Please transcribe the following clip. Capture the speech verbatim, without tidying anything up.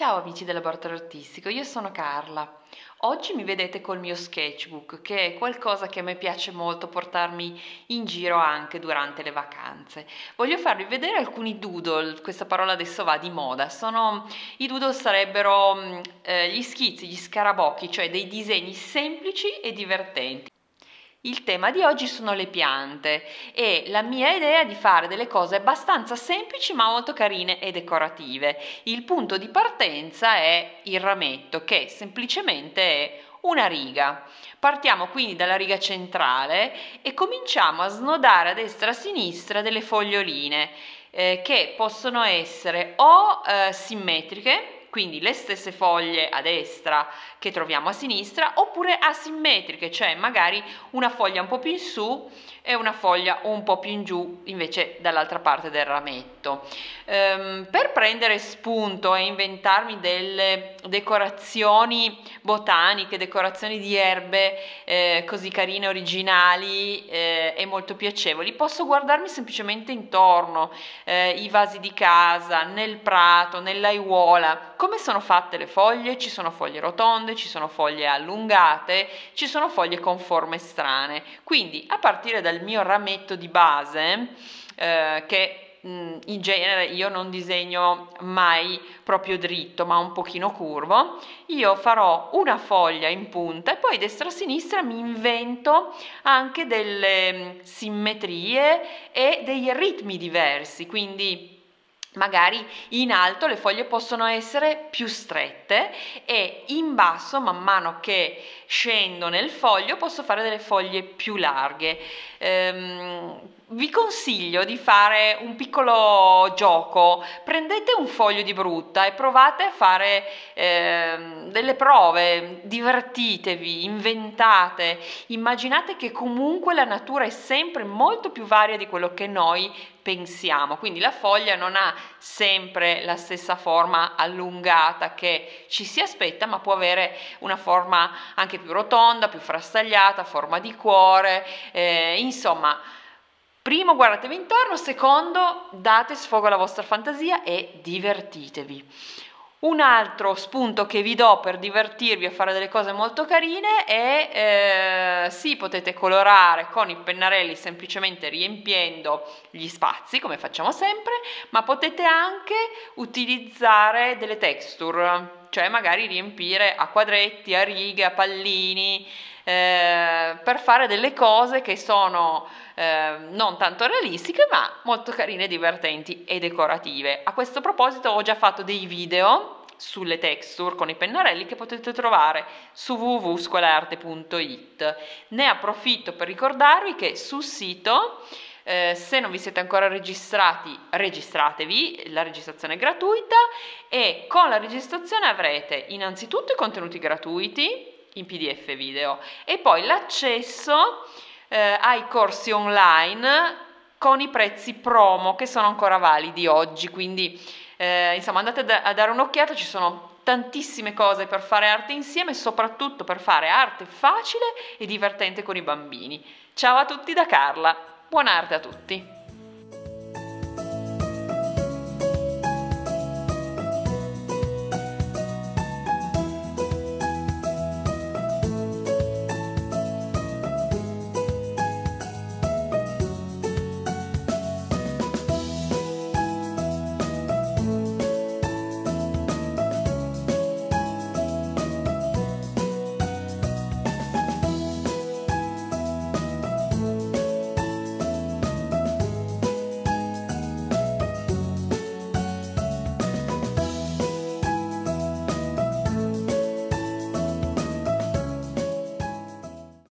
Ciao amici del Laboratorio Artistico, io sono Carla. Oggi mi vedete col mio sketchbook, che è qualcosa che a me piace molto portarmi in giro anche durante le vacanze. Voglio farvi vedere alcuni doodle, questa parola adesso va di moda. Sono, i doodle sarebbero eh, gli schizzi, gli scarabocchi, cioè dei disegni semplici e divertenti. Il tema di oggi sono le piante e la mia idea è di fare delle cose abbastanza semplici ma molto carine e decorative. Il punto di partenza è il rametto, che semplicemente è una riga. Partiamo quindi dalla riga centrale e cominciamo a snodare a destra e a sinistra delle foglioline eh, che possono essere o eh, simmetriche, quindi le stesse foglie a destra che troviamo a sinistra, oppure asimmetriche, cioè magari una foglia un po' più in su e una foglia un po' più in giù invece dall'altra parte del rametto. Ehm, per prendere spunto e inventarmi delle decorazioni botaniche, decorazioni di erbe eh, così carine, originali eh, e molto piacevoli, posso guardarmi semplicemente intorno, eh, i vasi di casa, nel prato, nell'aiuola. Come sono fatte le foglie? Ci sono foglie rotonde, ci sono foglie allungate, ci sono foglie con forme strane. Quindi a partire dal mio rametto di base, eh, che mh, in genere io non disegno mai proprio dritto, ma un pochino curvo, io farò una foglia in punta e poi destra a sinistra mi invento anche delle mh, simmetrie e dei ritmi diversi, quindi magari in alto le foglie possono essere più strette e in basso, man mano che scendo nel foglio, posso fare delle foglie più larghe. Ehm, vi consiglio di fare un piccolo gioco: prendete un foglio di frutta e provate a fare ehm, delle prove, divertitevi, inventate, immaginate che comunque la natura è sempre molto più varia di quello che noi pensiamo, quindi la foglia non ha sempre la stessa forma allungata che ci si aspetta, ma può avere una forma anche più rotonda, più frastagliata, forma di cuore, eh, insomma. Primo, guardatevi intorno, secondo, date sfogo alla vostra fantasia e divertitevi. Un altro spunto che vi do per divertirvi a fare delle cose molto carine è, eh, sì, potete colorare con i pennarelli semplicemente riempiendo gli spazi, come facciamo sempre, ma potete anche utilizzare delle texture, cioè magari riempire a quadretti, a righe, a pallini, eh, per fare delle cose che sono eh, non tanto realistiche ma molto carine, divertenti e decorative. A questo proposito ho già fatto dei video sulle texture con i pennarelli che potete trovare su w w w punto scuola arte punto i t. Ne approfitto per ricordarvi che sul sito, Eh, se non vi siete ancora registrati, registratevi, la registrazione è gratuita e con la registrazione avrete innanzitutto i contenuti gratuiti in P D F video e poi l'accesso eh, ai corsi online con i prezzi promo che sono ancora validi oggi, quindi eh, insomma andate a dare un'occhiata, ci sono tantissime cose per fare arte insieme, soprattutto per fare arte facile e divertente con i bambini. Ciao a tutti da Carla! Buona arte a tutti!